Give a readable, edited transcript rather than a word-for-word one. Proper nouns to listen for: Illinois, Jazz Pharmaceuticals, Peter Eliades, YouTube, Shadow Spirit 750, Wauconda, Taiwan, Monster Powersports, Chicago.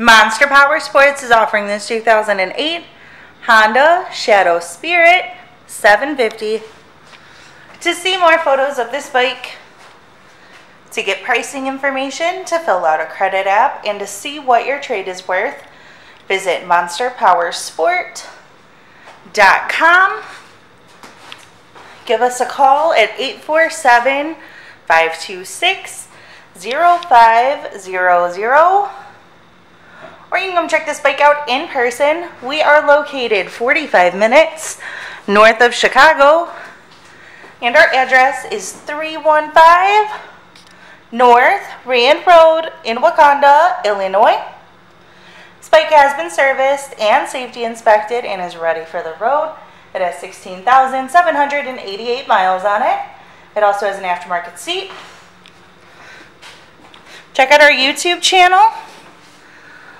Monster Powersports is offering this 2008 Honda Shadow Spirit 750. To see more photos of this bike, to get pricing information, to fill out a credit app, and to see what your trade is worth, visit monsterpowersport.com. Give us a call at 847-526-0500. Or you can come check this bike out in person. We are located 45 minutes north of Chicago. And our address is 315 North Rand Road in Wauconda, Illinois. This bike has been serviced and safety inspected and is ready for the road. It has 16,788 miles on it. It also has an aftermarket seat. Check out our YouTube channel.